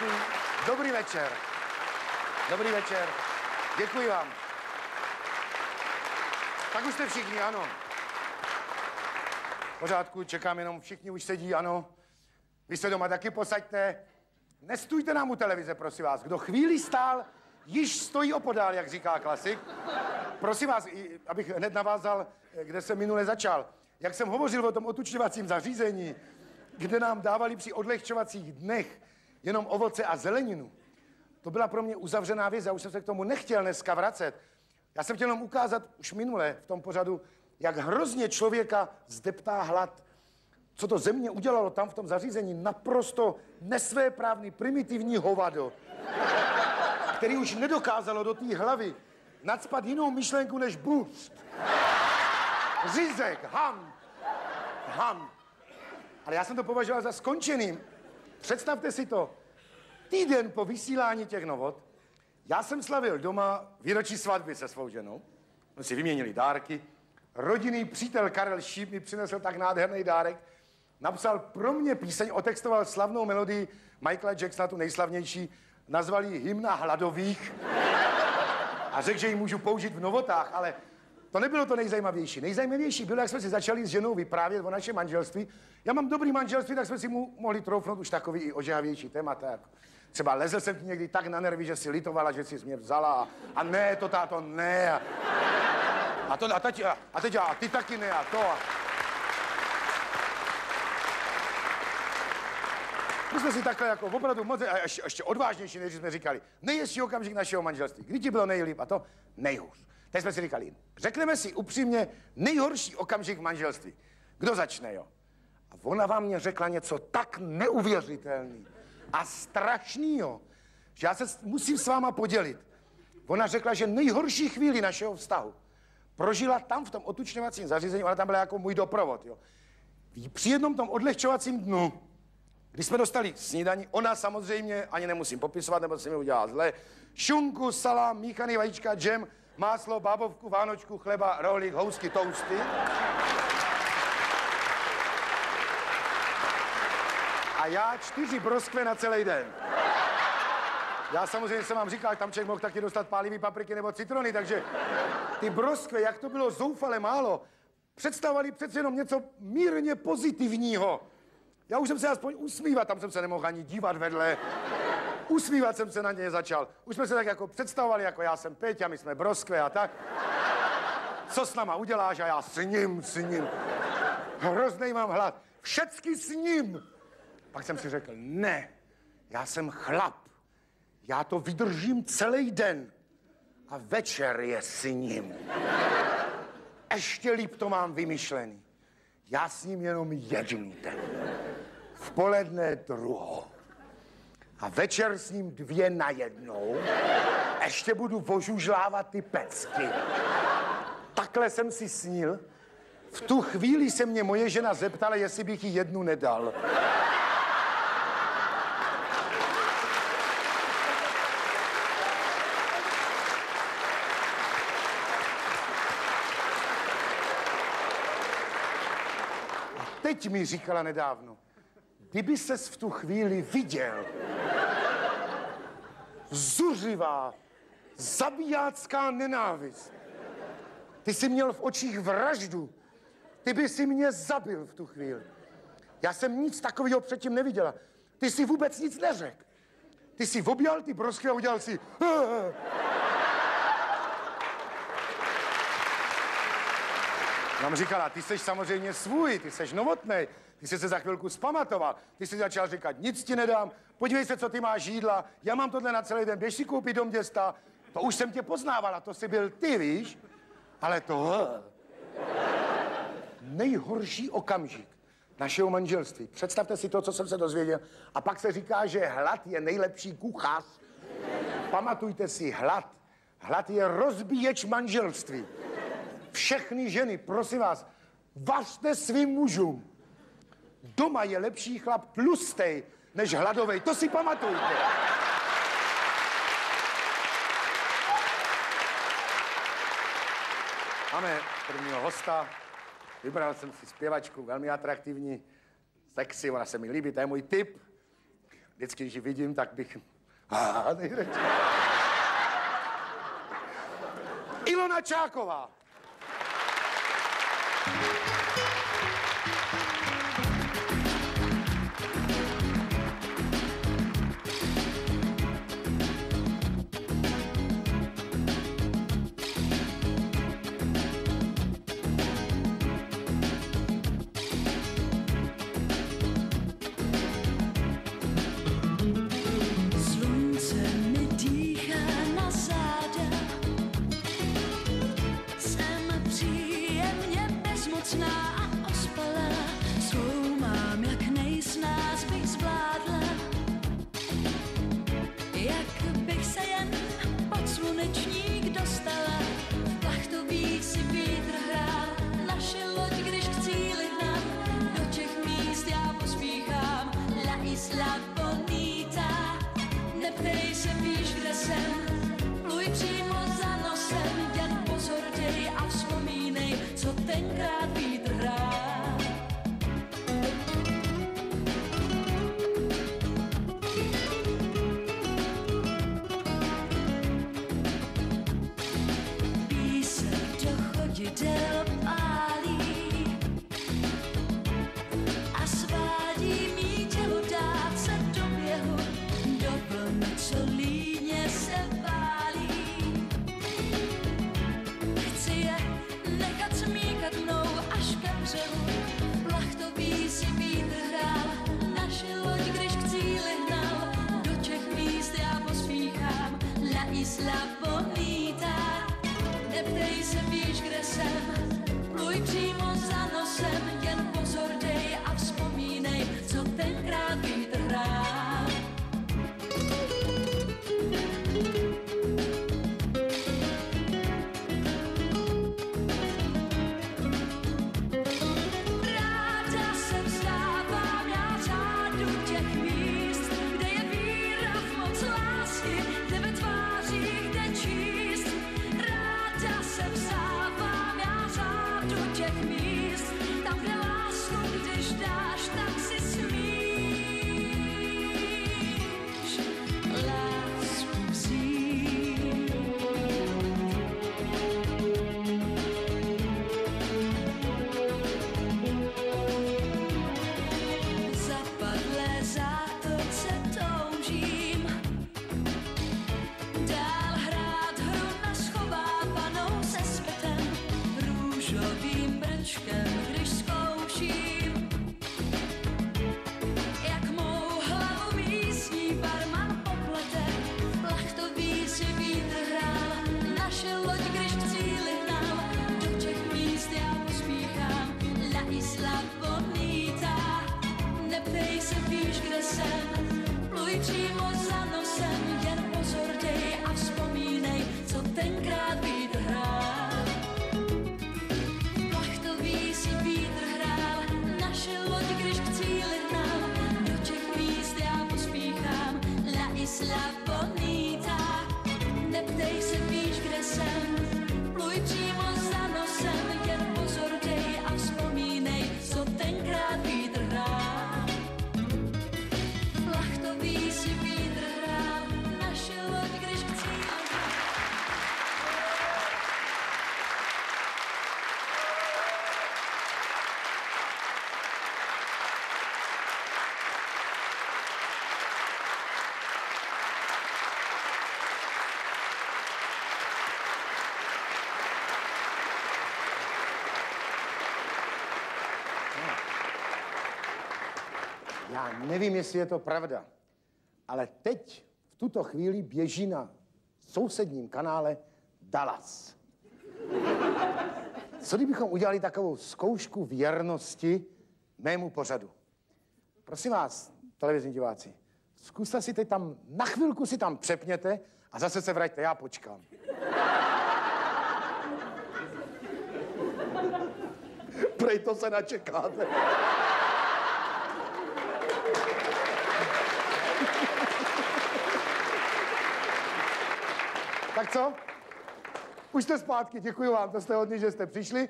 Marku, dobrý večer. Dobrý večer. Děkuji vám. Tak už jste všichni, ano. V pořádku, čekám jenom, všichni už sedí, ano. Vy se doma taky posaďte. Nestůjte nám u televize, prosím vás. Kdo chvíli stál, již stojí opodál, jak říká klasik. Prosím vás, abych hned navázal, kde jsem minule začal. Jak jsem hovořil o tom otučňovacím zařízení, kde nám dávali při odlehčovacích dnech jenom ovoce a zeleninu. To byla pro mě uzavřená věc, já už jsem se k tomu nechtěl dneska vracet. Já jsem chtěl jenom ukázat už minule v tom pořadu, jak hrozně člověka zdeptá hlad. Co to země udělalo tam v tom zařízení? Naprosto nesvéprávný, primitivní hovado, který už nedokázalo do té hlavy nacpat jinou myšlenku než bůst. Řízek, ham. Ale já jsem to považoval za skončeným. Představte si to. Týden po vysílání těch novot já jsem slavil doma výročí svatby se svou ženou. My si vyměnili dárky. Rodinný přítel Karel Šíp mi přinesl tak nádherný dárek. Napsal pro mě píseň, otextoval slavnou melodii Michaela Jacksona, tu nejslavnější. Nazval ji Hymna hladových. A řekl, že ji můžu použít v novotách, ale to nebylo to nejzajímavější. Nejzajímavější bylo, jak jsme si začali s ženou vyprávět o našem manželství. Já mám dobrý manželství, tak jsme si mu mohli troufnout už takový i ožehavější témata. Jako třeba lezl jsem ti někdy tak na nervy, že si litovala, že jsi mě vzala a ne, to táto, ne. A ty taky ne, a to. My jsme si takhle jako opravdu moc, a ještě odvážnější, než jsme říkali, nejhezčí okamžik našeho manželství. Kdy ti bylo nejlíp a to nejhůř. Teď jsme si říkali, řekneme si upřímně nejhorší okamžik v manželství. Kdo začne, jo? A ona vám mě řekla něco tak neuvěřitelný a strašnýho, že já se musím s váma podělit. Ona řekla, že nejhorší chvíli našeho vztahu prožila tam v tom otučňovacím zařízení, ona tam byla jako můj doprovod, jo. Při jednom tom odlehčovacím dnu, když jsme dostali snídani, ona samozřejmě, ani nemusím popisovat, nebo se mi udělá zle, šunku, salám, míchaný vajíčka, džem, máslo, bábovku, vánočku, chleba, rohlík, housky, tousty. A já 4 broskve na celý den. Já samozřejmě jsem vám říkal, tam člověk mohl taky dostat pálivý papriky nebo citrony, takže ty broskve, jak to bylo zoufale málo, představovali přece jenom něco mírně pozitivního. Já už jsem se aspoň usmívat, tam jsem se nemohl ani dívat vedle. Usmívat jsem se na něj začal. Už jsme se tak jako představovali, jako já jsem Peťa, my jsme broskve a tak. Co s náma uděláš a já s ním. Hroznej mám hlad. Všecky s ním. Pak jsem si řekl, ne, já jsem chlap. Já to vydržím celý den. A večer je s ním. Ještě líp to mám vymyšlený. Já s ním jenom jednu den. V poledne druhou. A večer s ním 2 najednou. Ještě budu vožužlávat ty pecky. Takhle jsem si snil. V tu chvíli se mě moje žena zeptala, jestli bych jí jednu nedal. A teď mi říkala nedávno, kdyby ses v tu chvíli viděl, zuřivá, zabijácká nenávist. Ty jsi měl v očích vraždu. Ty by si mě zabil v tu chvíli. Já jsem nic takového předtím neviděla. Ty jsi vůbec nic neřekl. Ty jsi objal ty broskvy a udělal si... Nám říkala, ty jsi samozřejmě svůj, ty jsi novotnej, ty jsi se za chvilku zpamatoval, ty jsi začal říkat, nic ti nedám, podívej se, co ty máš jídla, já mám tohle na celý den, běž si koupit do města, to už jsem tě poznávala, to jsi byl ty, víš, ale to... Nejhorší okamžik našeho manželství. Představte si to, co jsem se dozvěděl. A pak se říká, že hlad je nejlepší kuchař. Pamatujte si, hlad je rozbíječ manželství. Všechny ženy, prosím vás, vařte svým mužům. Doma je lepší chlap tlustej než hladovej. To si pamatujte. Máme prvního hosta. Vybral jsem si zpěvačku, velmi atraktivní, sexy, ona se mi líbí, to je můj typ. vždycky, když vidím, tak bych... Ilona Csáková. Já nevím, jestli je to pravda, ale teď v tuto chvíli běží na sousedním kanále Dallas. Co kdybychom udělali takovou zkoušku věrnosti mému pořadu? Prosím vás, televizní diváci, zkuste si teď tam, na chvilku si tam přepněte a zase se vraťte, já počkám. Prej to se načekáte. Tak co? Už jste zpátky, děkuji vám, to jste hodně, že jste přišli.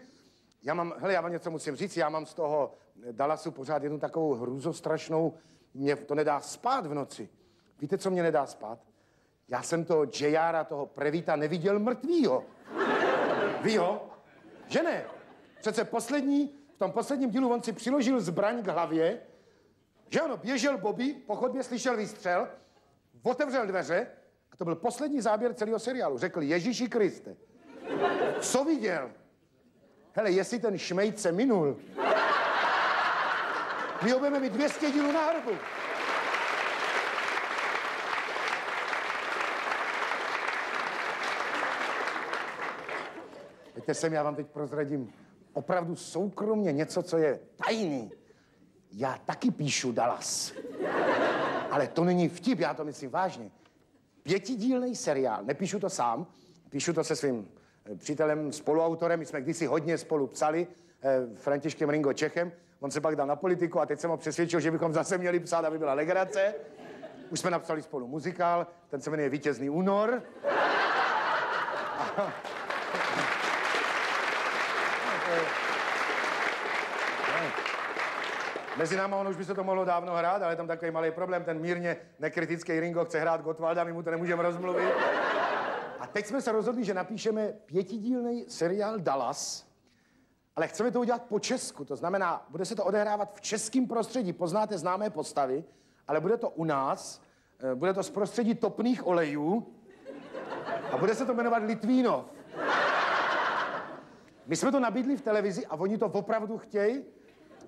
Já vám něco musím říct, já mám z toho Dallasu pořád jednu takovou hrůzostrašnou, mě to nedá spát v noci. Víte, co mě nedá spát? Já jsem toho J.R.a, toho Prevíta, neviděl mrtvýho. Ví ho? Že ne? Přece v tom posledním dílu on si přiložil zbraň k hlavě, že ono, běžel Bobby, po chodbě slyšel výstřel, otevřel dveře a to byl poslední záběr celého seriálu. Řekl, Ježíši Kriste, co viděl? Hele, jestli ten šmejt se minul, my ho budeme mít 200 dílů na hrbu. Víte sem, já vám teď prozradím opravdu soukromně něco, co je tajný. Já taky píšu Dallas. Ale to není vtip, já to myslím vážně. Pětidílný seriál, nepíšu to sám, píšu to se svým přítelem, spoluautorem, my jsme kdysi hodně spolu psali, Františkem Ringo Čechem, on se pak dal na politiku a teď jsem ho přesvědčil, že bychom zase měli psát, aby byla legrace. Už jsme napsali spolu muzikál, ten se jmenuje Vítězný únor. Mezi náma ono už by se to mohlo dávno hrát, ale je tam takový malý problém, ten mírně nekritický Ringo chce hrát Gottwalda, my mu to nemůžeme rozmluvit. A teď jsme se rozhodli, že napíšeme pětidílný seriál Dallas, ale chceme to udělat po Česku, to znamená, bude se to odehrávat v českém prostředí, poznáte známé postavy, ale bude to u nás, bude to z prostředí topných olejů a bude se to jmenovat Litvínov. My jsme to nabídli v televizi a oni to opravdu chtějí.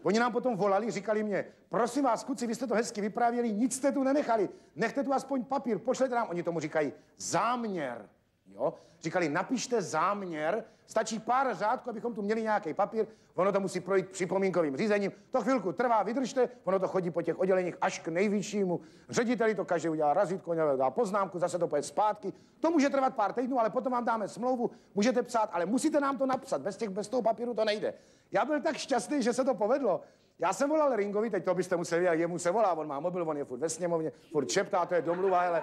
Oni nám potom volali, říkali mě, prosím vás, kuci, vy jste to hezky vyprávěli, nic jste tu nenechali, nechte tu aspoň papír, pošlete nám, oni tomu říkají záměr, jo? Říkali, napište záměr, stačí pár řádků, abychom tu měli nějaký papír, ono to musí projít připomínkovým řízením, to chvilku trvá, vydržte, ono to chodí po těch odděleních až k nejvyššímu řediteli, to každý udělá razítko, dá poznámku, zase to pojede zpátky, to může trvat pár týdnů, ale potom vám dáme smlouvu, můžete psát, ale musíte nám to napsat, bez toho papíru to nejde. Já byl tak šťastný, že se to povedlo. Já jsem volal Ringovi, teď to byste museli vidět, jemu se volá, on má mobil, on je furt ve sněmovně, furt čeptá, to je domluva, hele.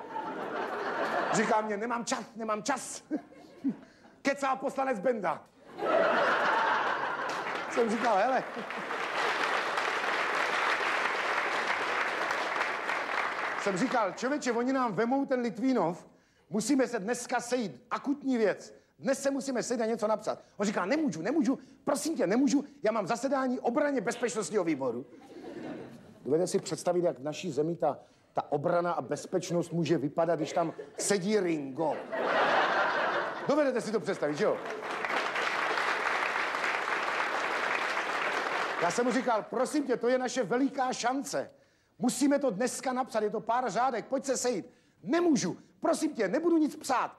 Říká mě, nemám čas. Kecá poslanec Benda. Jsem říkal, hele. Jsem říkal, člověče, oni nám vemou ten Litvínov, musíme se dneska sejít, akutní věc. Dnes se musíme sedět a něco napsat. On říká, nemůžu, prosím tě, nemůžu, já mám zasedání obraně bezpečnostního výboru. Dovedete si představit, jak v naší zemi ta obrana a bezpečnost může vypadat, když tam sedí Ringo. Dovedete si to představit, že jo? Já jsem mu říkal, prosím tě, to je naše veliká šance. Musíme to dneska napsat, je to pár řádek, pojď se sejít. Nemůžu, prosím tě, nebudu nic psát.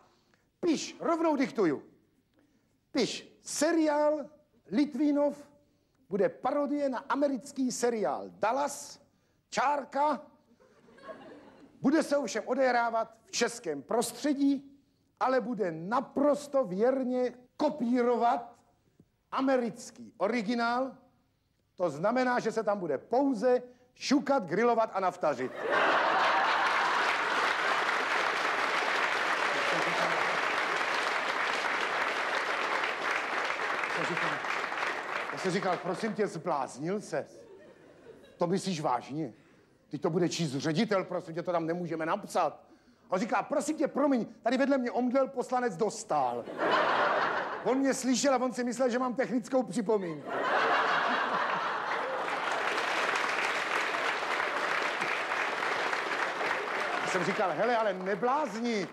Píš, rovnou diktuju. Píš, seriál Litvínov bude parodie na americký seriál Dallas, čárka, bude se ovšem odehrávat v českém prostředí, ale bude naprosto věrně kopírovat americký originál. To znamená, že se tam bude pouze šukat, grilovat a naftařit. Já jsem říkal, prosím tě, zbláznil ses. To myslíš vážně? Teď to bude číst ředitel, prosím tě, to tam nemůžeme napsat. A on říká, prosím tě, promiň, tady vedle mě omdlel poslanec Dostál. On mě slyšel a on si myslel, že mám technickou připomínku. Já jsem říkal, hele, ale neblázni.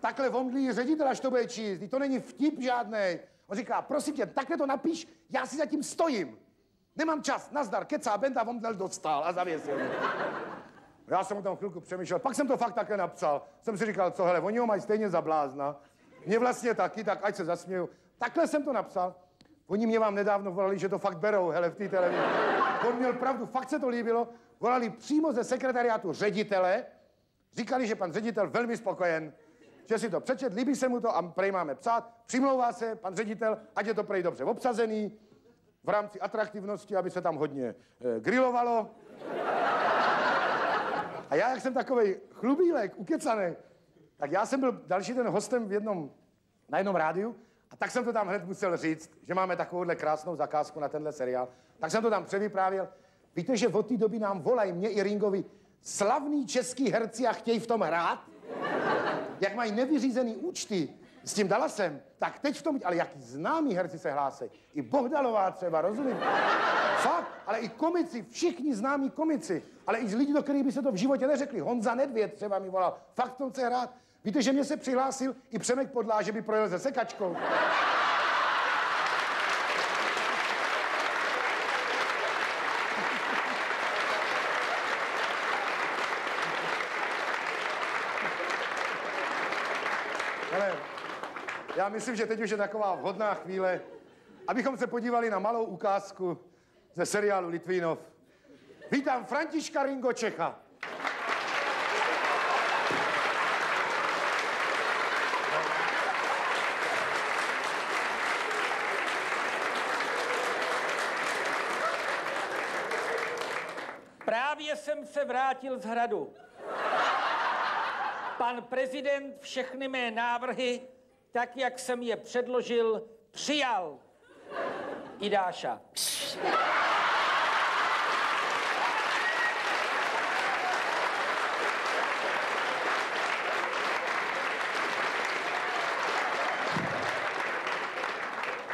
Takhle omdlí ředitel, až to bude číst. Teď to není vtip žádnej. On říká, prosím tě, takhle to napiš, já si zatím stojím. Nemám čas, nazdar, kecá Benda, omdlel Dostál a zavěsil. Já jsem o tom chvilku přemýšlel, pak jsem to fakt takhle napsal. Jsem si říkal, co hele, oni ho mají stejně za blázna. Mě vlastně taky, tak ať se zasměju. Takhle jsem to napsal. Oni mě vám nedávno volali, že to fakt berou, hele, v té televizi. On měl pravdu, fakt se to líbilo. Volali přímo ze sekretariátu ředitele. Říkali, že pan ředitel velmi spokojen. Že si to přečet, líbí se mu to a prej máme psát, přimlouvá se pan ředitel, ať je to prej dobře obsazený, v rámci atraktivnosti, aby se tam hodně grilovalo. A já, jak jsem takovej chlubílek, ukecanej, tak já jsem byl další den hostem na jednom rádiu a A tak jsem to tam hned musel říct, že máme takovouhle krásnou zakázku na tenhle seriál. Tak jsem to tam převyprávěl. Víte, že od té doby nám volají, mě i Ringovi, slavní český herci a chtějí v tom hrát? Jak mají nevyřízený účty s tím Dallasem, tak teď v tom... Ale jaký známí herci se hlásí. I Bohdalová třeba, rozumím? Fakt, ale i komici, všichni známí komici. Ale i z lidí, do kterých by se to v životě neřekli. Honza Nedvěd třeba mi volal, fakt v tom chce hrát. Víte, že mě se přihlásil i Šemek Podlaha, že by projel se sekačkou. Hele, já myslím, že teď už je taková vhodná chvíle, abychom se podívali na malou ukázku ze seriálu Litvínov. Vítám Františka Ringo Čecha. Právě jsem se vrátil z hradu. Pan prezident všechny mé návrhy, tak jak jsem je předložil, přijal. Idáša.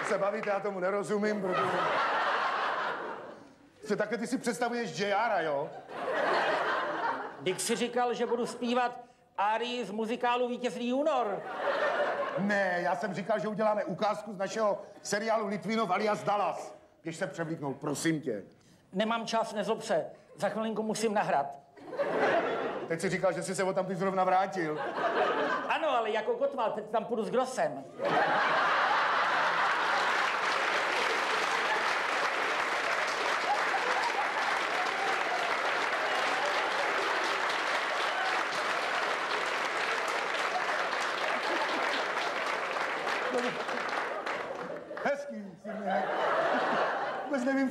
Se bavíte, já tomu nerozumím, protože... Takhle ty si představuješ J.R., jo? Dick si říkal, že budu zpívat árii z muzikálu Vítězný únor. Ne, já jsem říkal, že uděláme ukázku z našeho seriálu Litvínov alias Dallas. Běž se převlíknout, prosím tě. Nemám čas, nezlob se. Za chvilinku musím nahrát. Teď si říkal, že jsi se odtamtud zrovna vrátil. Ano, ale jako Gottwald, teď tam půjdu s grosem.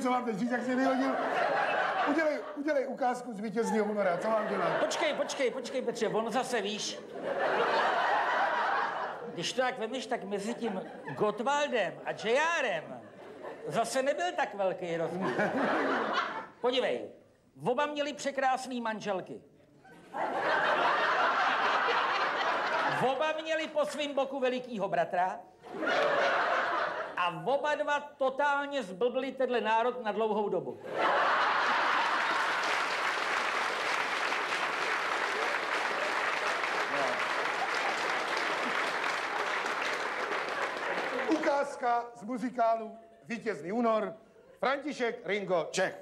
Co vám teď říct, jak jsi vyhodil? Udělej ukázku z Vítězného února, co vám dělá? Počkej, Petře, on zase víš. Když to tak vemeš, tak mezi tím Gottwaldem a J.R.em zase nebyl tak velký rozdíl. Podívej, oba měli překrásný manželky. Oba měli po svým boku velikýho bratra. A oba dva totálně zblbli tenhle národ na dlouhou dobu. No. Ukázka z muzikálu Vítězný únor, František Ringo Čech.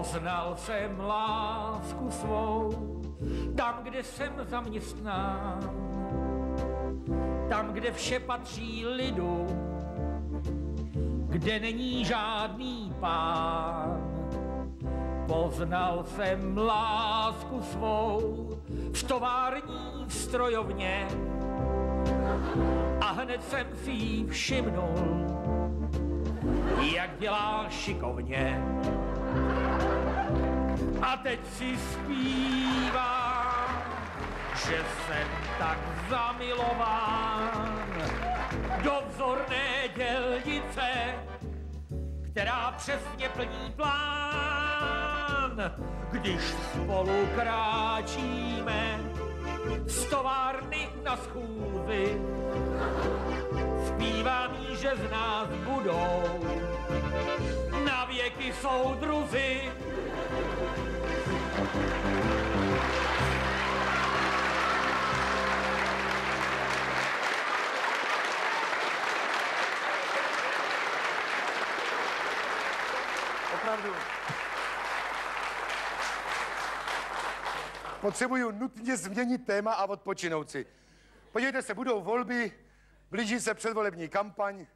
Poznal jsem lásku svou, tam, kde jsem zaměstnán, tam, kde vše patří lidu, kde není žádný pán. Poznal jsem lásku svou v tovární strojovně a hned jsem si ji všimnul, jak dělá šikovně. A teď si zpívám, že jsem tak zamilován do vzorné dělnice, která přesně plní plán. Když spolu kráčíme z továrny na schůzi, zpívám jí, že z nás budou na věky soudruzi. Opravdu. Potřebuju nutně změnit téma a odpočinout si. Podívejte se, budou volby, blíží se předvolební kampaň.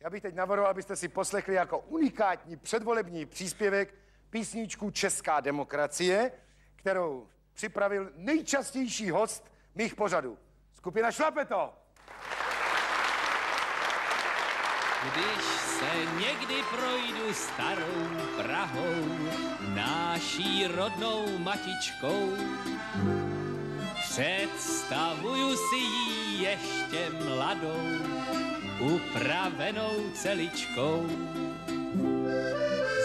Já bych teď navrhoval, abyste si poslechli jako unikátní předvolební příspěvek písničku Česká demokracie, kterou připravil nejčastější host mých pořadů. Skupina Šlapeto. Když se někdy projdu starou Prahou, naší rodnou matičkou, představuju si ji ještě mladou, upravenou celičkou.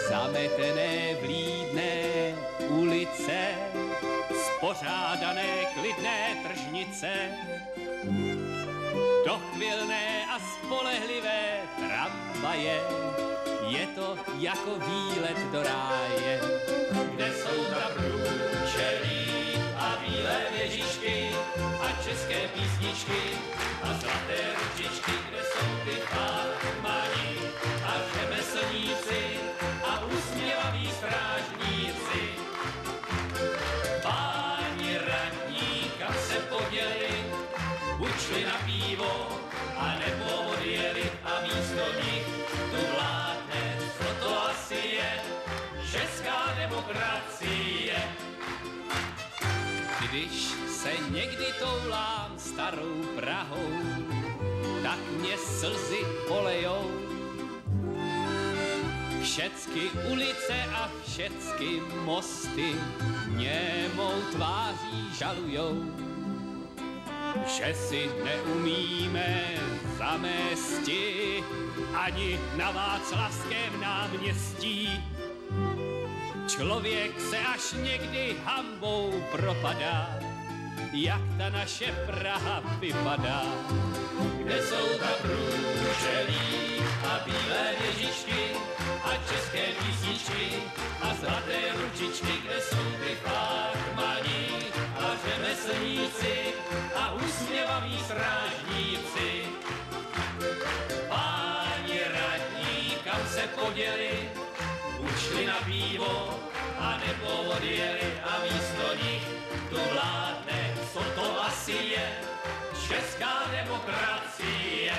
Zametené vlídné ulice, spořádané klidné tržnice, dochvilné a spolehlivé tramvaje, je to jako výlet do ráje. Kde jsou ta průčelí a bílé věžičky a české písničky a zlaté ručičky, kde jsou ty farmáni a řemeslníci a usměvaví strážníci. Páni radní, kam se poděli, učli na pivo a nebo odjeli a místo nich tu vládne, co to asi je, česká demokracie. Když se někdy toulám starou Prahou, tak mě slzy polejou. Všecky ulice a všecky mosty mě mou tváří žalujou. Že si neumíme zamésti ani na Václavském náměstí. Člověk se až někdy hanbou propadá, jak ta naše Praha vypadá. Kde jsou ta průčelí a bílé věžičky a české písničky a zlaté ručičky, kde jsou ty farmani a řemeslníci a usměvaví strážníci. Páni radní, kam se poděli, ušli na pivo a nebo odjeli a místo nich tu vládne, co to asi je, česká demokracie.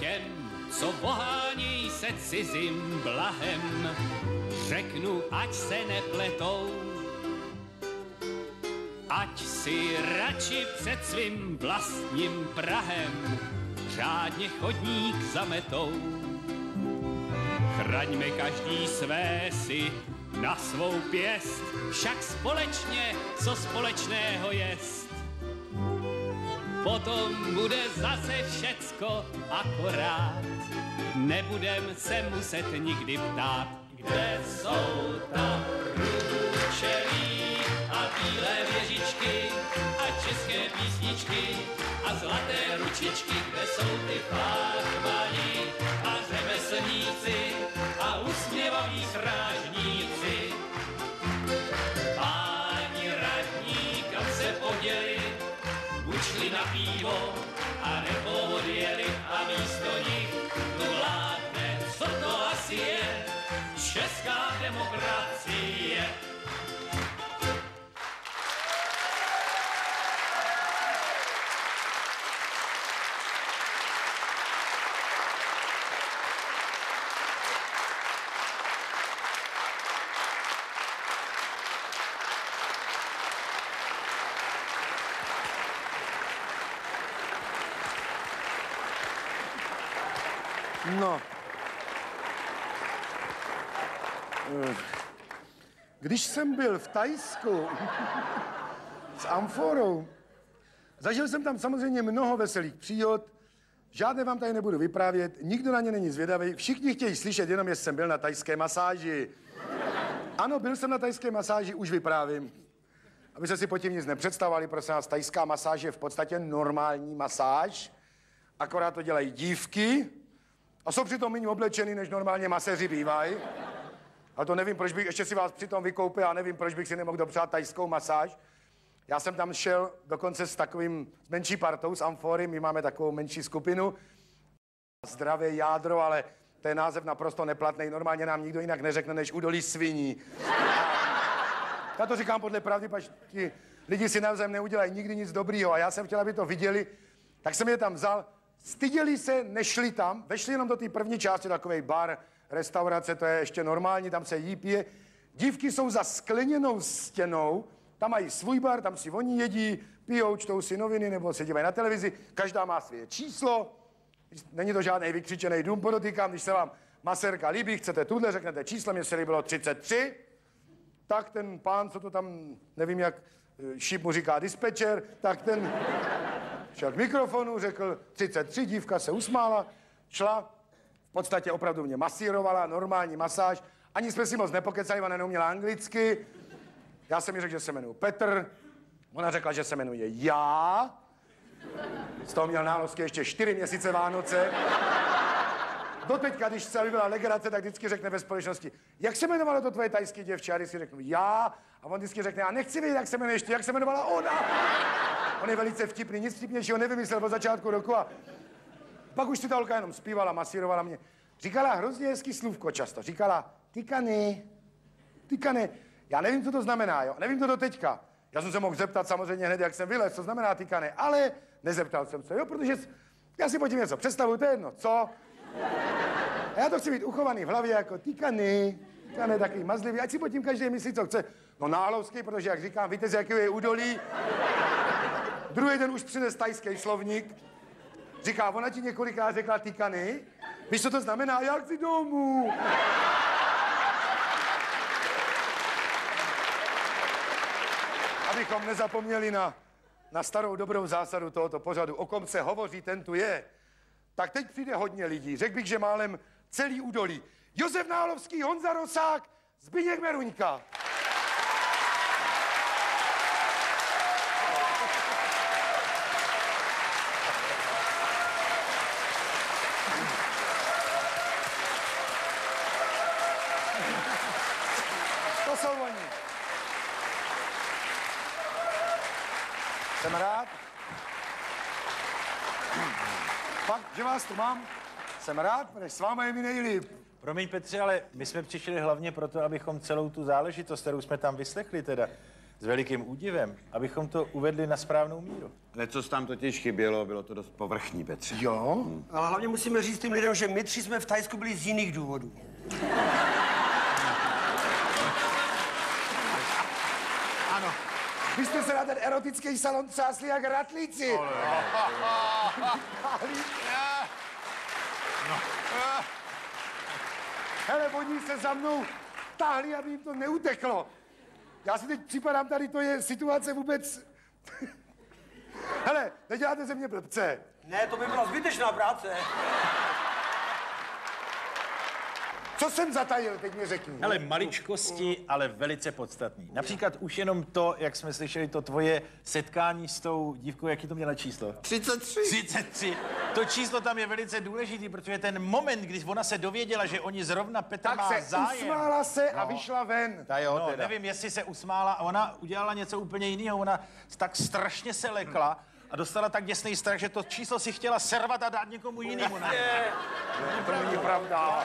Těm, co pohání se cizím blahem, řeknu, ať se nepletou, ať si radši před svým vlastním prahem řádně chodník zametou. Chraňme každý své si na svou pěst, však společně, co společného jest. Potom bude zase všecko akorát, nebudem se muset nikdy ptát. Kde jsou ta průčelí a bílé věžičky a české písničky a zlaté ručičky, kde jsou ty farmáni a řemeslníci a usměvaví strážníci. Páni radní, kam se poděli, ušli na pivo a nebo odjeli a místo nich tu vládne, co to asi je, česká demokracie. No. Když jsem byl v Thajsku s amforou, zažil jsem tam samozřejmě mnoho veselých příhod. Žádné vám tady nebudu vyprávět, nikdo na ně není zvědavý. Všichni chtějí slyšet jenom, jestli jsem byl na thajské masáži. Ano, byl jsem na thajské masáži, už vyprávím. Abyste si pod tím nic nepředstavovali, prosím vás, thajská masáž je v podstatě normální masáž, akorát to dělají dívky, a jsou přitom méně oblečený, než normálně maséři bývají. A to nevím, proč bych, ještě si vás přitom vykoupil, a nevím, proč bych si nemohl dopřát tajskou masáž. Já jsem tam šel dokonce s takovým, s menší partou, s amfory, my máme takovou menší skupinu. Zdravé jádro, ale to je název naprosto neplatný, normálně nám nikdo jinak neřekne, než údolí sviní. Já to říkám podle pravdy, pač ti lidi si navzájem neudělají nikdy nic dobrýho. A já jsem chtěl, aby to viděli, tak jsem je tam vzal. Styděli se, nešli tam, vešli jenom do té první části, takovej bar, restaurace, to je ještě normální, tam se jí pije. Dívky jsou za skleněnou stěnou, tam mají svůj bar, tam si oni jedí, pijou, čtou si noviny nebo se dívají na televizi, každá má své číslo, není to žádný vykřičený dům, podotýkám, když se vám maserka líbí, chcete tuhle, řeknete číslo, mně se líbilo 33, tak ten pán, co to tam, nevím jak, Šíp mu říká dispečer, tak ten šel k mikrofonu, řekl 33, dívka se usmála, šla, v podstatě opravdu mě masírovala, normální masáž, ani jsme si moc nepokecali, ona neuměla anglicky, já jsem jí řekl, že se jmenuji Petr, ona řekla, že se jmenuje já, z toho měl Náhlovský ještě 4 měsíce Vánoce. Doteďka, když se byla legrace, tak vždycky řekne ve společnosti, jak se jmenovalo to tvoje tajské děvče? A vždycky řeknu já, a on vždycky řekne, já nechci vědět, jak se jmenuje ještě, jak se jmenovala ona. On je velice vtipný, nic vtipnějšího nevymyslel od začátku roku a pak už si ta holka jenom zpívala, masírovala mě. Říkala hrozně hezký slůvko často, říkala tykany, tykany. Já nevím, co to znamená, jo, nevím to doteďka. Já jsem se mohl zeptat samozřejmě hned, jak jsem vylez, co znamená tykany, ale nezeptal jsem se, jo, protože já si pod tím něco představuju, to je jedno, co? A já to chci být uchovaný v hlavě jako tykany, takový mazlivý, ať si pod tím každý myslí, co chce. No Náhlovský, protože jak říkám, víte, z jakého je údolí. Druhý den už přines tajský slovník. Říká, ona ti několikrát řekla tykany. Víš, co to znamená? Já chci domů. Abychom nezapomněli na starou dobrou zásadu tohoto pořadu. O kom se hovoří, ten tu je. Tak teď přijde hodně lidí. Řekl bych, že málem celý údolí. Josef Náhlovský, Honza Rosák, Zbigněk Meruňka. To jsou oni. Jsem rád. Fakt, že vás tu mám, jsem rád, protože s vámi je mi nejlíp. Promiň, Petře, ale my jsme přišli hlavně proto, abychom celou tu záležitost, kterou jsme tam vyslechli teda, s velikým údivem, abychom to uvedli na správnou míru. Něco tam totiž chybělo, bylo to dost povrchní, Petře. Jo? Ale hlavně musíme říct tým lidem, že my tři jsme v Thajsku byli z jiných důvodů. Ano. Vy jste se na ten erotický salon třásli jak ratlíci. Hele, oni se za mnou táhli, aby jim to neuteklo. Já si teď připadám, tady to je situace vůbec... Hele, neděláte ze mě blbce. Ne, to by byla zbytečná práce. Co jsem zatajil, teď mi řekni. Hele, maličkosti, ale velice podstatný. Například už jenom to, jak jsme slyšeli, to tvoje setkání s tou dívkou, jaký to měla číslo? 33. 33. To číslo tam je velice důležitý, protože ten moment, když ona se dověděla, že oni zrovna Petra má zájem. Tak se usmála se a vyšla ven. No, nevím, jestli se usmála, a ona udělala něco úplně jiného. Ona tak strašně se lekla a dostala tak děsný strach, že to číslo si chtěla servat a dát někomu jinému. To není pravda.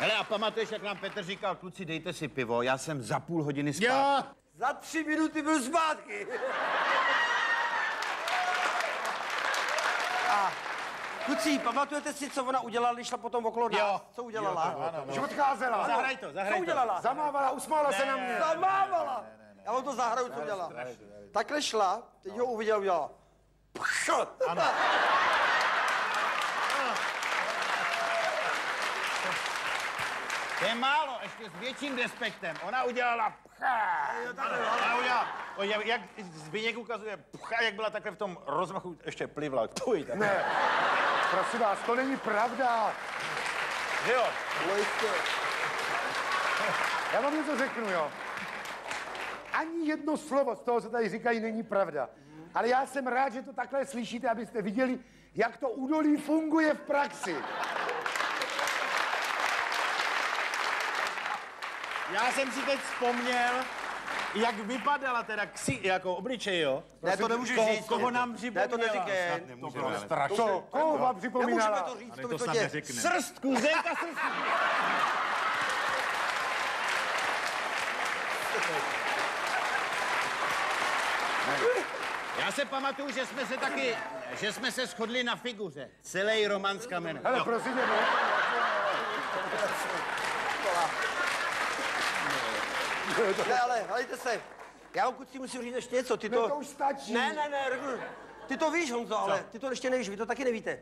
Hele, a pamatuješ, jak nám Petr říkal, kluci, dejte si pivo, já jsem za půl hodiny zpátky. Já za 3 minuty byl zpátky. A kluci, pamatujete si, co ona udělala, když šla potom okolo nás? Jo. Co udělala? Že odcházela. Zahraj to, zahraj to. Co udělala? Zamávala, usmála se na mě. Zamávala. Já vám to zahraju, co udělala. Takhle šla, teď ho uviděl, udělala. Ano. To je málo, ještě s větším despektem. Ona udělala pcha. Ona udělala, jak Zbigněk ukazuje pcha, jak byla takhle v tom rozmachu, ještě plivla. Tuj, tak. Ne, prosím vás, to není pravda. Jo. Já vám něco řeknu, jo. Ani jedno slovo z toho, co tady říkají, není pravda. Ale já jsem rád, že to takhle slyšíte, abyste viděli, jak to údolí funguje v praxi. Já jsem si teď vzpomněl, jak vypadala teda ksi, jako obličej, jo? Ne, to nemůžu říct. Koho nám připomněla? Ne, to neříkej. To bylo strašné. Koho vám připomínala? Nemůžeme to říct, to by to tě srstku, zejka srstku. Já se pamatuju, že jsme se taky, že jsme se shodli na figuře. Celý román s kamenem. Hele, prosím, ne? Ne, ale hledajte se. Já vám kucí musím říct ještě něco, ty to... Ne, to už stačí. Ne, ty to víš, Honzo, ale ty to ještě nevíš, vy to taky nevíte.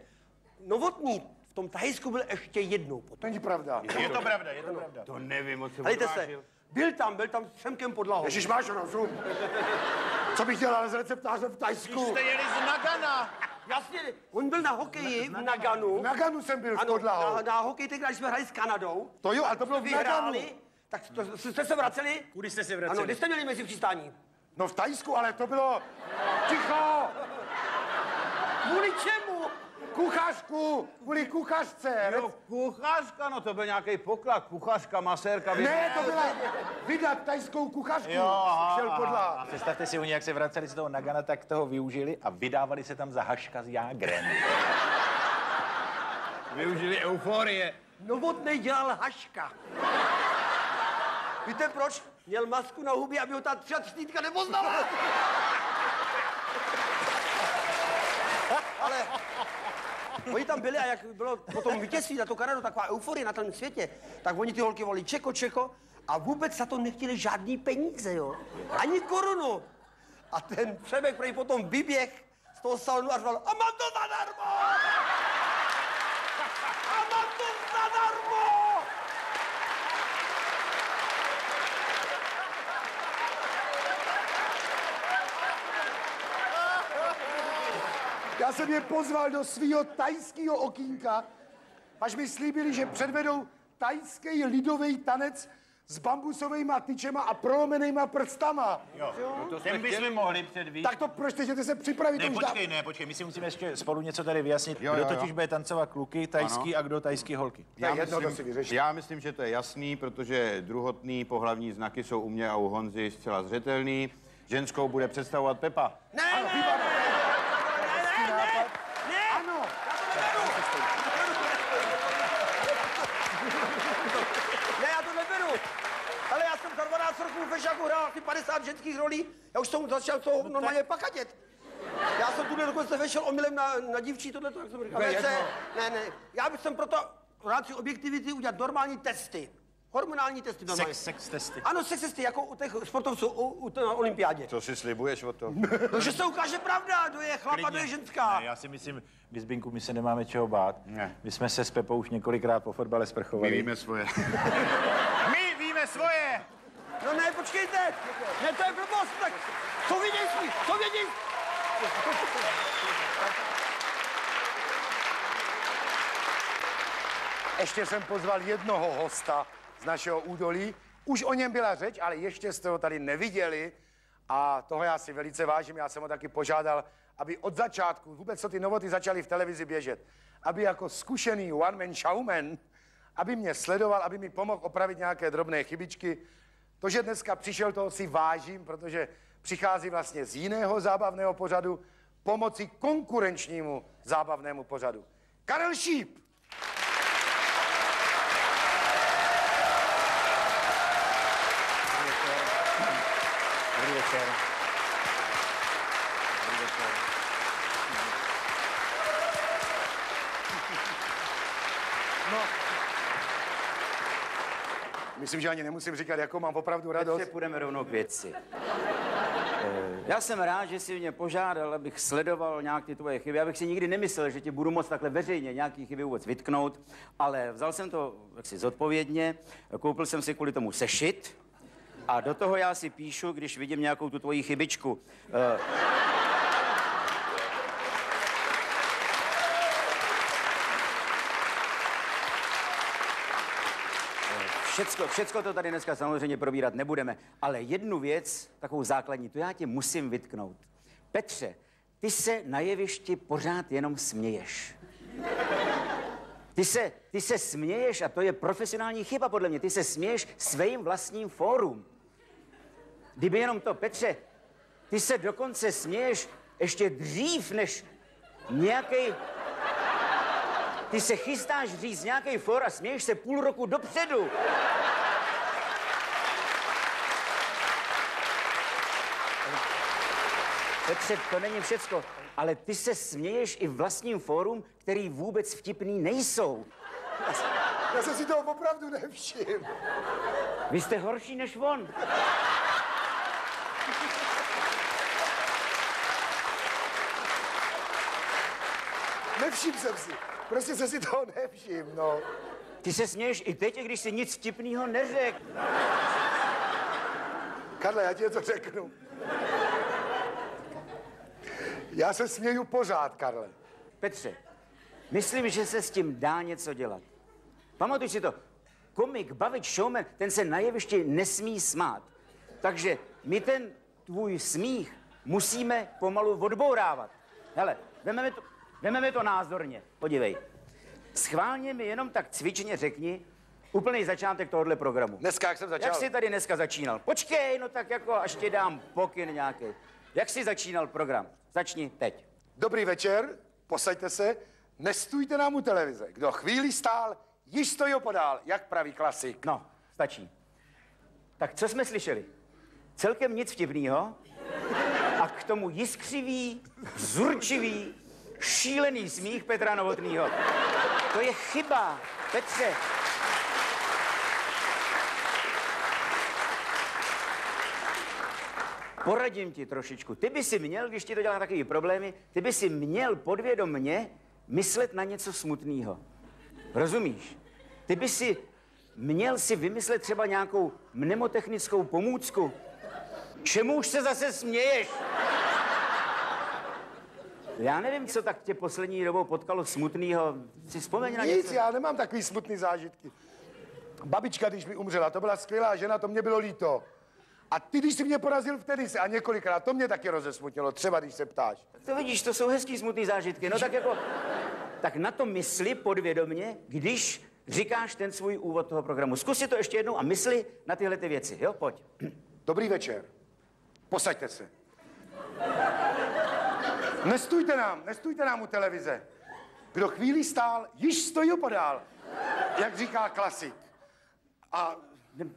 Novotný v tom Thajsku byl ještě jednou potom. To není pravda. Je to pravda. To nevím, o co hledajte se. Byl tam s Šemkem Podlahou. Ježíš, máš rozum. Co bych dělal z receptáře v Thajsku? Když jste jeli z Nagana. Jasně, on byl na hokeji v Naganu. V Naganu jsem byl s Podlahou. Ano, na hokeji teď, když jsme hráli s Kanadou. To jo, ale to bylo v Naganu. Tak to, jste se vraceli? Kudy jste se vraceli? Ano, kde jste měli mezi přistání? No v Thajsku, ale to bylo... Ticho! Kvůli čemu? Kuchařku! Kvůli kuchařce! Jo, kuchařka, no to byl nějaký poklad. Kuchařka, masérka... Ne, to byla vydat thajskou kuchařku. Jo, šel Podla. Představte si, oni jak se vraceli z toho Nagana, tak toho využili a vydávali se tam za haška s Jágrem. Využili euforie. Novotný dělal haška. Víte proč? Měl masku na hubě, aby ho ta třicítka nepoznala. Ale oni tam byli a jak bylo potom vítězství na to Kanadu, taková euforie na tom světě, tak oni ty holky volili Čeko a vůbec za to nechtěli žádný peníze, jo. Ani korunu. A ten Šemek prej potom vyběh z toho salonu a říval, a mám to zadarmo! A mám to zadarmo! Já jsem je pozval do svého tajského okýnka, až mi slíbili, že předvedou tajský lidový tanec s bambusovými tyčema a prolomenýma prstama. Jo, to ten bychom mohli předvídat. Tak to proč jděte se připravit? Ne, počkej, my si musíme ještě spolu něco tady vyjasnit. Kdo totiž bude tancovat kluky tajský a kdo tajský holky. Já myslím, že to je jasný, protože druhotný pohlavní znaky jsou u mě a u Honzy zcela zřetelný. Ženskou bude představovat Pepa. Ale já jsem za 12 roků ve Žaku hrál asi 50 ženských rolí, já už jsem začal to normálně pakatět. Já jsem tuhle dokonce vešel omylem na dívčí tohleto, jak jsem říkal. Ne, já bych sem proto v rámci objektivity udělat normální testy. Hormonální testy. Sex testy. Ano, sex testy, jako u těch sportovců na olympiádě. Co si slibuješ o tom? No, že se ukáže pravda, kdo je chlap a kdo je ženská. Ne, já si myslím, že Zbinku, my se nemáme čeho bát. Ne. My jsme se s Pepou už několikrát po fotbale sprchovali. My víme svoje. My víme svoje! No ne, počkejte! Ne, to je blbost, tak co vidíš? Co vidíš? Ještě jsem pozval jednoho hosta z našeho údolí. Už o něm byla řeč, ale ještě jste ho tady neviděli. A toho já si velice vážím. Já jsem ho taky požádal, aby od začátku, vůbec co ty novoty začaly v televizi běžet, aby jako zkušený one-man showman, aby mě sledoval, aby mi pomohl opravit nějaké drobné chybičky. To, že dneska přišel, toho si vážím, protože přichází vlastně z jiného zábavného pořadu pomoci konkurenčnímu zábavnému pořadu. Karel Šíp! Dobrý večer. No. Myslím, že ani nemusím říkat, jako mám opravdu radost. Teď se půjdeme rovnou k věci. Já jsem rád, že jsi mě požádal, abych sledoval nějak ty tvoje chyby. Já bych si nikdy nemyslel, že ti budu moc takhle veřejně nějaký chyby vůbec vytknout, ale vzal jsem to jaksi zodpovědně, koupil jsem si kvůli tomu sešit, a do toho já si píšu, když vidím nějakou tu tvoji chybičku. Všecko to tady dneska samozřejmě probírat nebudeme, ale jednu věc, takovou základní, to já ti musím vytknout. Petře, ty se na jevišti pořád jenom směješ. Ty se směješ a to je profesionální chyba podle mě. Ty se směješ svým vlastním fórum. Kdyby jenom to, Petře, ty se dokonce směješ ještě dřív, než nějaký. Ty se chystáš říct nějaký fór a směješ se půl roku dopředu. Petře, to není všecko, ale ty se směješ i vlastním fórum, který vůbec vtipný nejsou. Já jsem si toho opravdu nevšiml. Vy jste horší než on. Nevšiml jsem si. Prostě jsem si toho nevšiml, no. Ty se směješ i teď, když si nic vtipného neřekl. Karle, já ti to řeknu. Já se směju pořád, Karle. Petře, myslím, že se s tím dá něco dělat. Pamatuj si to, komik, bavič, showman, ten se na jevišti nesmí smát. Takže my ten tvůj smích musíme pomalu odbourávat. Hele, vememe to názorně, podívej. Schválně mi jenom tak cvičně řekni úplný začátek tohohle programu. Dneska, jak jsem začal? Jak jsi tady dneska začínal? Počkej, no tak jako až ti dám pokyn nějaký. Jak jsi začínal program? Začni teď. Dobrý večer, posaďte se, nestůjte nám u televize. Kdo chvíli stál, již stojí opodál, jak pravý klasik. No, stačí. Tak co jsme slyšeli? Celkem nic vtipnýho a k tomu jiskřivý, vzurčivý, šílený smích Petra Novotnýho. To je chyba, Petře. Poradím ti trošičku. Ty by si měl, když ti to dělá takové problémy, ty by si měl podvědomně myslet na něco smutného. Rozumíš? Ty by si měl si vymyslet třeba nějakou mnemotechnickou pomůcku. Čemu už se zase směješ? Já nevím, co tak tě poslední dobou potkalo smutného. Si vzpomeň na něco. Nic, já nemám takový smutný zážitky. Babička, když mi umřela, to byla skvělá žena, to mě bylo líto. A ty, když jsi mě porazil v tenise a několikrát, to mě taky rozesmutnilo, třeba když se ptáš. To vidíš, to jsou hezký smutný zážitky, no tak jako... Tak na to mysli podvědomně, když říkáš ten svůj úvod toho programu. Zkus si to ještě jednou a mysli na tyhle ty věci, jo? Pojď. Dobrý večer. Posaďte se. Nestůjte nám u televize. Kdo chvíli stál, již stojí podál, jak říká klasik. A...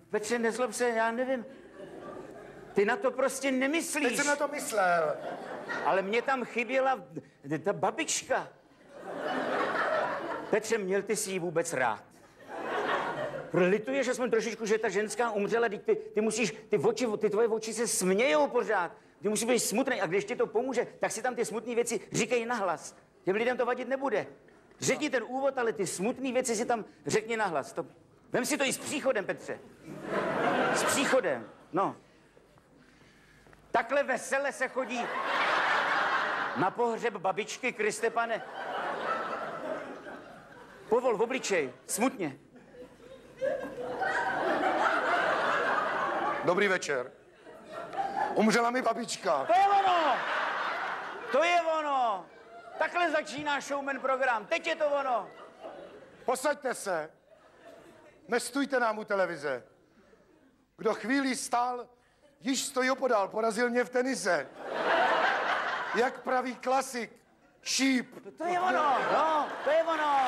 Petře, nezlob se, já nevím... Ty na to prostě nemyslíš. Teď jsem na to myslel. Ale mě tam chyběla ta babička. Petře, měl ty si ji vůbec rád. Lituješ aspoň trošičku, že ta ženská umřela. Ty tvoje oči se smějou pořád. Ty musíš být smutný a když ti to pomůže, tak si tam ty smutné věci říkej nahlas. Těm lidem to vadit nebude. Řekni ten úvod, ale ty smutné věci si tam řekni nahlas. To... Vem si to i s příchodem, Petře. S příchodem, no. Takhle vesele se chodí na pohřeb babičky, Kriste pane. Povol v obličej, smutně. Dobrý večer. Umřela mi babička. To je ono! To je ono! Takhle začíná showman program, teď je to ono. Posaďte se. Nestůjte nám u televize. Kdo chvíli stál, již stojí opodál, porazil mě v tenise. Jak pravý klasik, Šíp. To je ono, no, to je ono.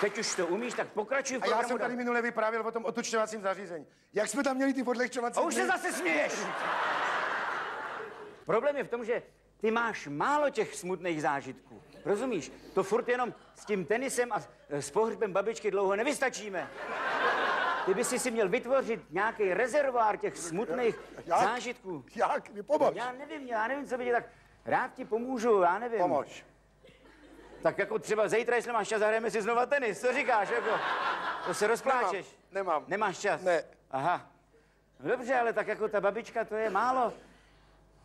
Teď už to umíš, tak pokračuj v programu. A já jsem tady minule vyprávěl o tom otučňovacím zařízení. Jak jsme tam měli ty odlehčovací... A už se zase směješ. Problém je v tom, že ty máš málo těch smutných zážitků. Rozumíš? To furt jenom s tím tenisem a s pohřbem babičky dlouho nevystačíme. Ty bys si měl vytvořit nějaký rezervoár těch smutných zážitků. Jak? Pomož. Já nevím, co by tě tak... Rád ti pomůžu, já nevím. Pomož. Tak jako třeba zítra, jestli máš čas, zahrajeme si znova tenis. Co říkáš? Jako? To se rozpláčeš. Nemám. Nemáš čas? Ne. Aha. No dobře, ale tak jako ta babička, to je málo.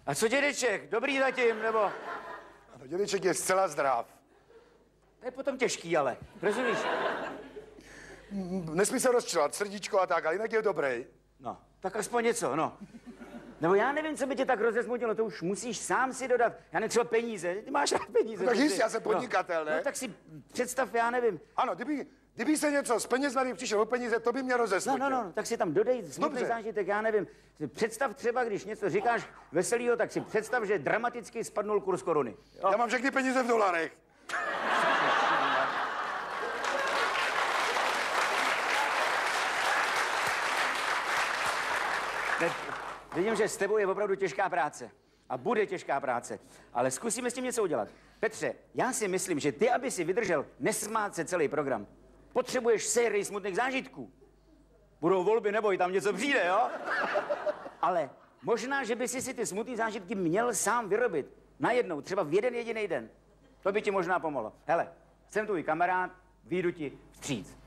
A co dědeček? Dobrý zatím, nebo... Ano, dědeček je zcela zdrav. To je potom těžký, ale. Rozumíš? Nesmí se rozčilat, srdíčko a tak, ale jinak je dobrý. No, tak aspoň něco, no. Nebo já nevím, co by tě tak rozesmutnilo, to už musíš sám si dodat. Já nevím, třeba peníze, ty máš rád peníze. No, tak jistě, já jsem podnikatel, ne? No, tak si představ, já nevím. Ano, kdyby se něco z peněz na přišel o peníze, to by mě rozesmutnilo. No, tak si tam dodej smutný zážitek, já nevím. Představ třeba, když něco říkáš veselýho, tak si představ, že dramaticky spadnul kurz koruny. Jo. Já mám všechny peníze v dolarech. Vidím, že s tebou je opravdu těžká práce. A bude těžká práce. Ale zkusíme s tím něco udělat. Petře, já si myslím, že ty, aby si vydržel nesmát se celý program, potřebuješ sérii smutných zážitků. Budou volby, neboj, tam něco přijde, jo? Ale možná, že by si ty smutné zážitky měl sám vyrobit. Najednou, třeba v jeden jediný den. To by ti možná pomohlo. Hele, jsem tvůj kamarád, vyjdu ti vstříc.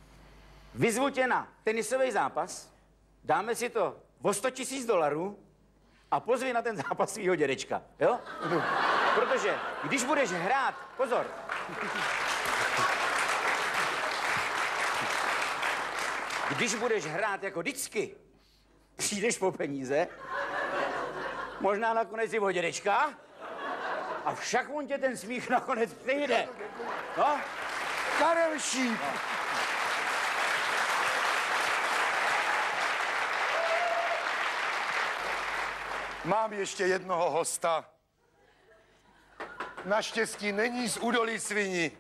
Vyzvu tě na tenisový zápas, dáme si to o $100 000 a pozvi na ten zápas svýho dědečka, jo? Protože když budeš hrát, pozor. Když budeš hrát jako vždycky, přijdeš po peníze, možná nakonec i o dědečka, a však on tě ten smích nakonec přijde. No? Karel Šíp. No. Mám ještě jednoho hosta. Naštěstí není z údolí sviní.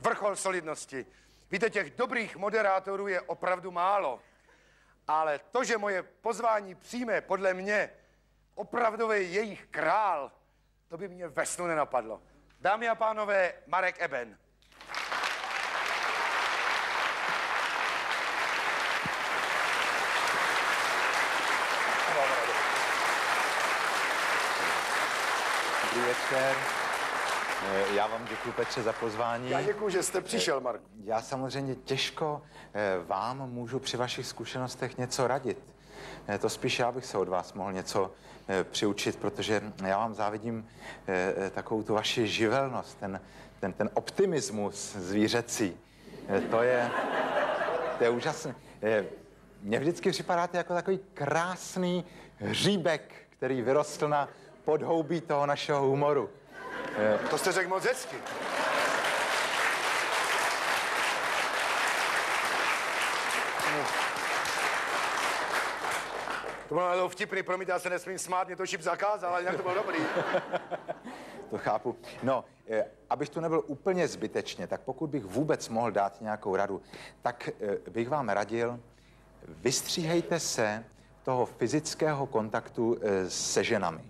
Vrchol solidnosti. Víte, těch dobrých moderátorů je opravdu málo. Ale to, že moje pozvání přijme, podle mě, opravdový jejich král, to by mě ve snu nenapadlo. Dámy a pánové, Marek Eben. Dobrý večer. Já vám děkuji, Petře, za pozvání. Já děkuji, že jste přišel, Marku. Já samozřejmě těžko vám můžu při vašich zkušenostech něco radit. To spíš já bych se od vás mohl něco přiučit, protože já vám závidím takovou tu vaši živelnost, ten optimismus zvířecí. To je úžasné. Mně vždycky připadáte jako takový krásný hříbek, který vyrostl na podhoubí toho našeho humoru. To jste řekl moc hezky. To bylo vtipný, promiňte, já se nesmím smát, mě to Šip zakázal, ale jinak to bylo dobrý. To chápu. No, abych tu nebyl úplně zbytečně, tak pokud bych vůbec mohl dát nějakou radu, tak bych vám radil, vystříhejte se toho fyzického kontaktu se ženami.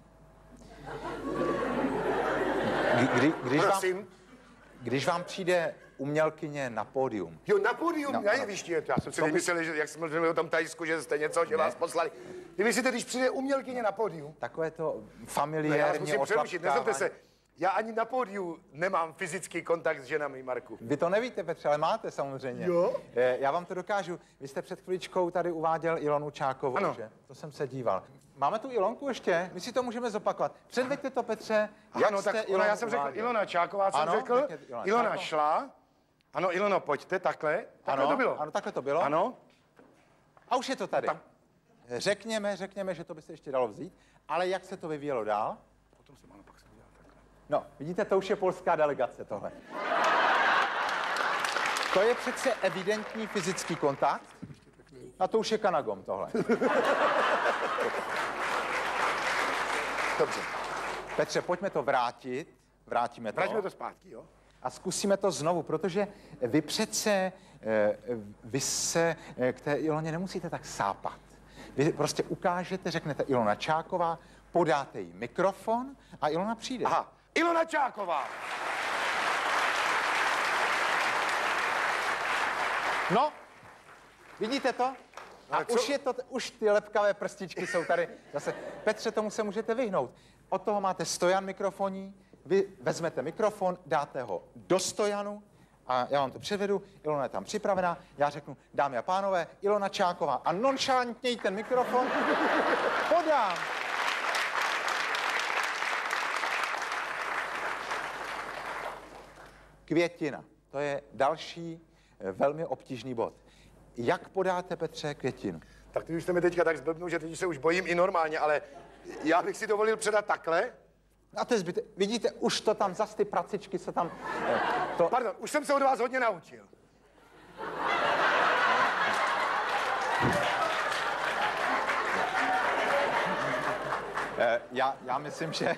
Když vám přijde umělkyně na pódium. Jo, na pódium, no, na jevišti. Já jsem si myslel, že jak jsme mluvili o tom Tajsku, že jste něco, že vás poslali. Vy myslíte, když přijde umělkyně na pódium? Takové to familiární oslapkávání. Já vás musím přerušit, nezlobte se. Já ani na pódiu nemám fyzický kontakt s ženami, Marku. Vy to nevíte, Petře, ale máte samozřejmě. Jo? Já vám to dokážu. Vy jste před chvíličkou tady uváděl Ilonu Csákovou, ano. Že? To jsem se díval. Máme tu Ilonku ještě? My si to můžeme zopakovat. Předveďte to, Petře, jak ano, jste tak Ilonu. Já jsem řekl Ilona Csáková, jsem ano, řekl, Ilona šla. Ano, Ilono, pojďte, takhle. Takhle ano, to bylo. Ano, takhle to bylo. Ano. A už je to tady. Ta... Řekněme, že to by se ještě dalo vzít, ale jak se to vyvíjelo dál? Potom se mám pak. No, vidíte, to už je polská delegace, tohle. To je přece evidentní fyzický kontakt. A to už je kanagom, tohle. Dobře. Petře, pojďme to vrátit. Vrátíme to zpátky, jo? A zkusíme to znovu, protože vy přece, k té Iloně nemusíte tak sápat. Vy prostě ukážete, řeknete Ilona Csáková, podáte jí mikrofon a Ilona přijde. Aha. Ilona Csáková. No, vidíte to? A už ty lepkavé prstičky jsou tady zase. Petře, tomu se můžete vyhnout. Od toho máte stojan mikrofoní, vy vezmete mikrofon, dáte ho do stojanu a já vám to předvedu, Ilona je tam připravená, já řeknu, dámy a pánové, Ilona Csáková a nonšálněj ten mikrofon podám. Květina, to je další velmi obtížný bod. Jak podáte, Petře, květinu? Tak ty už jste mi teďka tak zblbnul, že teď se už bojím i normálně, ale já bych si dovolil předat takhle. A to je zbytek. Vidíte, už to tam zas ty pracičky se tam... To... Pardon, už jsem se od vás hodně naučil. Já myslím, že...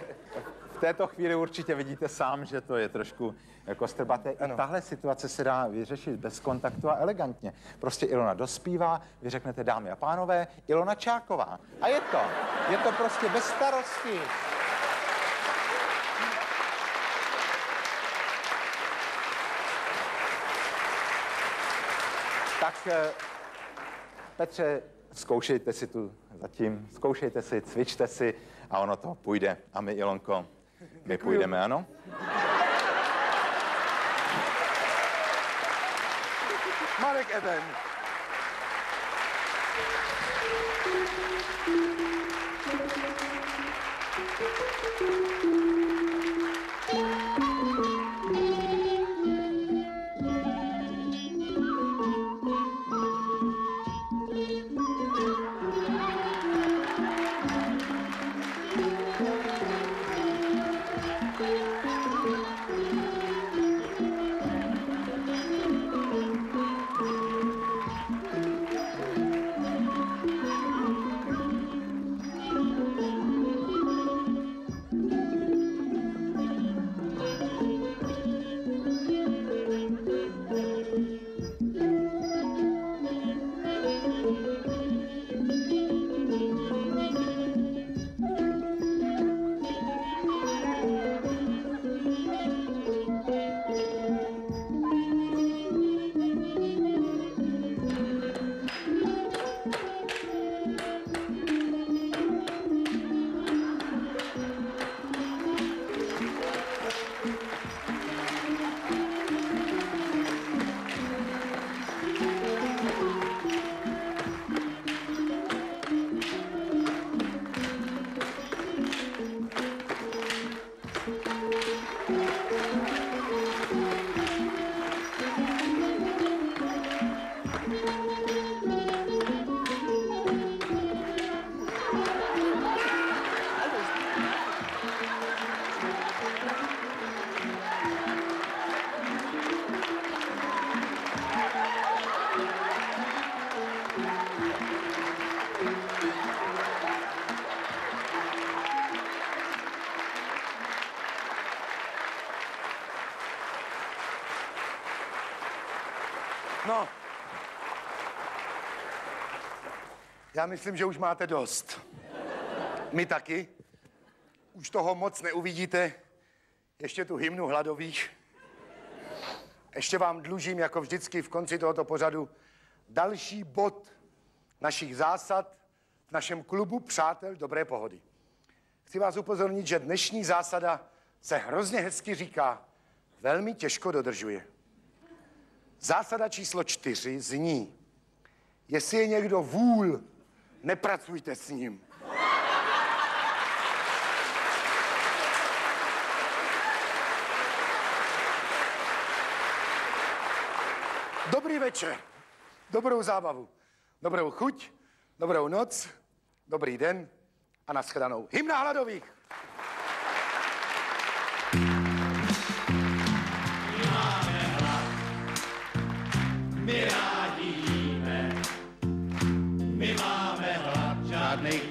V v této chvíli určitě vidíte sám, že to je trošku jako strbaté. I tahle situace se dá vyřešit bez kontaktu a elegantně. Prostě Ilona dospívá, vy řeknete dámy a pánové, Ilona Csáková. A je to. Je to prostě bez starosti. Tak, Petře, zkoušejte si tu zatím, zkoušejte si, cvičte si a ono to půjde. A my, Ilonko, my půjdeme, ano? Marek Eben. No, já myslím, že už máte dost. My taky. Už toho moc neuvidíte. Ještě tu hymnu hladových. Ještě vám dlužím, jako vždycky v konci tohoto pořadu, další bod našich zásad v našem klubu Přátel dobré pohody. Chci vás upozornit, že dnešní zásada se hrozně hezky říká, velmi těžko dodržuje. Zásada číslo 4 zní, jestli je někdo vůl, nepracujte s ním. Dobrý večer, dobrou zábavu, dobrou chuť, dobrou noc, dobrý den a nashledanou. Hymna hladových!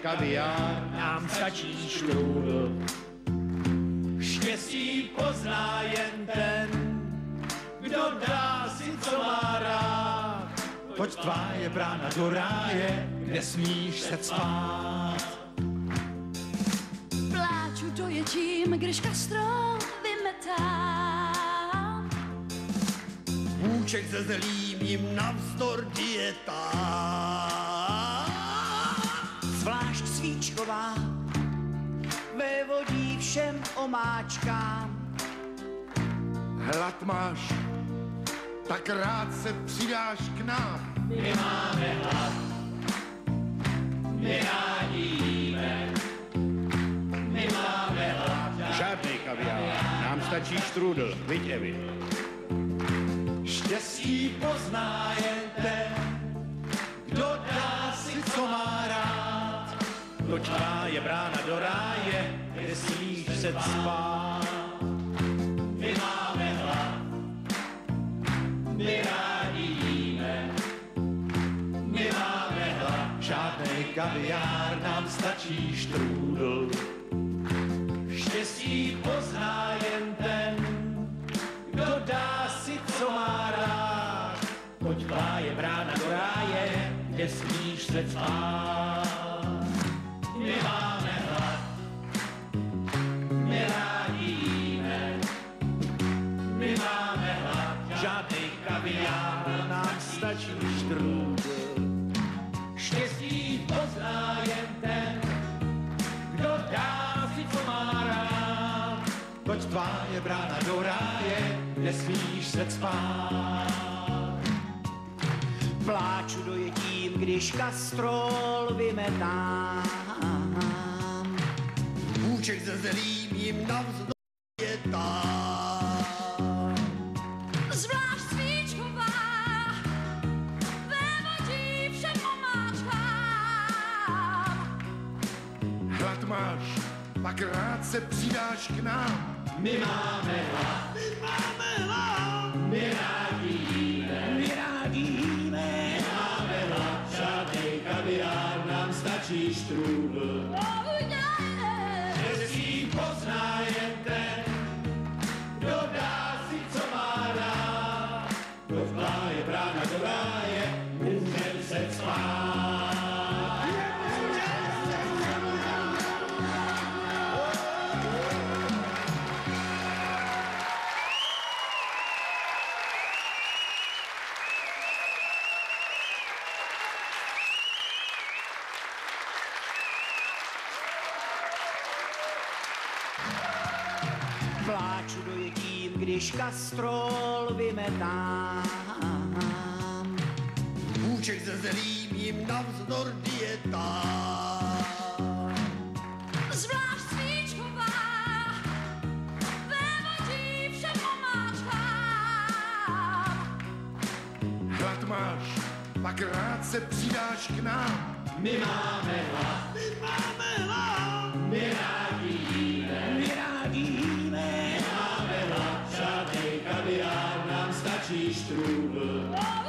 Kaviár nám stačí štrůdl. Štěstí pozná jen ten, kdo dá si, co má rád. Pojď, tvá je brána do ráje, kde smíš se cpát. Pláču doječím, když kastrol vymetám. Můček se zelím jim navzdor dietám. Zvlášť svíčková vévodí všem omáčkám. Hlad máš, tak rád se přidáš k nám. My máme hlad, my rádi jíme. My máme hlad. Žádný kaviár, nám stačí štrůdl, viď Evi. Štěstí pozná jen ten, kdo dá si, co má rád. Toť má je brána do ráje, kde smíš se cpát. My máme hlad, my rádi jíme. My máme hlad, žádnej kaviár, nám stačí štrůdl. Štěstí Štěstí pozná jen ten, kdo dá si, co má rád. Koťka je brána do ráje, kde smíš se cvát. My máme hlad, my rádi jíme, my máme hlad, žádnej kaviár nám stačí štrůdl. Štěstí pozná jen ten, kdo dá si, co má rád. Toť tvá je brána do ráje, nesmíš se cpát. Pláču dojedím, když kastrol vymetám. Půček ze zelím jim navzdol větám. Zvlášť svíčková, ve vodí všem pomáčkám. Hlad máš, pak rád se přidáš k nám. My máme hlad, my máme hlad, my rádi jíme, my rádi jíme, my máme hlad, žádnej kaviár nám stačí štrůdl. Štěstí pozná jen ten, kdo dá si, co má rád, kdo v pláje brána do ráje, můžem se cvát. Když kastrol vymetám, půček ze zelím jim navzdor dietám. Zvlášť svíčková, ve vodí všem pomáčkám. Hlad máš, pak rád se přidáš k nám. My máme hlad, my máme hlad, my rádi jíme, my rádi jíme. Žádnej kaviár nám stačí štrůdl.